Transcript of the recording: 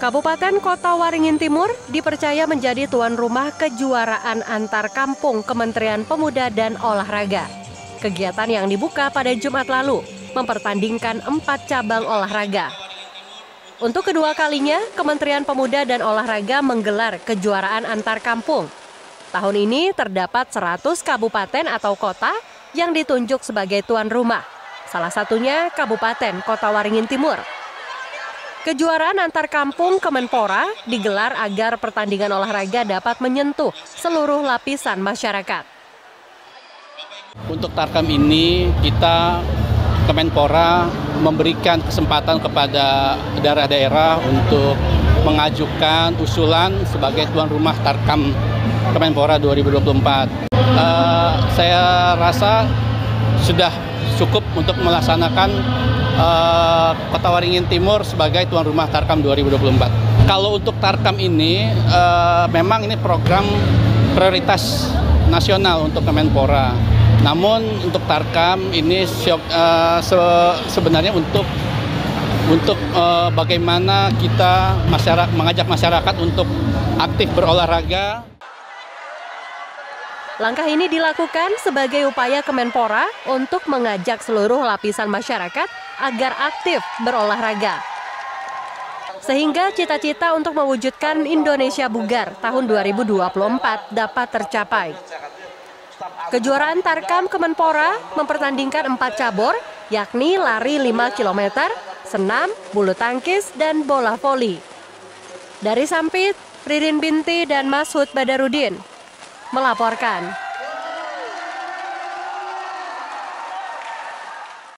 Kabupaten Kotawaringin Timur dipercaya menjadi tuan rumah kejuaraan antar kampung Kementerian Pemuda dan Olahraga. Kegiatan yang dibuka pada Jumat lalu mempertandingkan 4 cabang olahraga. Untuk kedua kalinya, Kementerian Pemuda dan Olahraga menggelar kejuaraan antar kampung. Tahun ini terdapat 100 kabupaten atau kota yang ditunjuk sebagai tuan rumah. Salah satunya Kabupaten Kotawaringin Timur. Kejuaraan antar kampung Kemenpora digelar agar pertandingan olahraga dapat menyentuh seluruh lapisan masyarakat. Untuk Tarkam ini kita Kemenpora memberikan kesempatan kepada daerah-daerah untuk mengajukan usulan sebagai tuan rumah Tarkam Kemenpora 2024. Saya rasa sudah cukup untuk melaksanakan Kotawaringin Timur sebagai tuan rumah Tarkam 2024. Kalau untuk Tarkam ini memang ini program prioritas nasional untuk Kemenpora. Namun untuk Tarkam ini sebenarnya untuk bagaimana kita mengajak masyarakat untuk aktif berolahraga. Langkah ini dilakukan sebagai upaya Kemenpora untuk mengajak seluruh lapisan masyarakat agar aktif berolahraga. Sehingga cita-cita untuk mewujudkan Indonesia Bugar tahun 2024 dapat tercapai. Kejuaraan Tarkam Kemenpora mempertandingkan 4 cabur, yakni lari 5 km, senam, bulu tangkis, dan bola voli. Dari Sampit, Ridin Binti dan Mashud Badarudin melaporkan.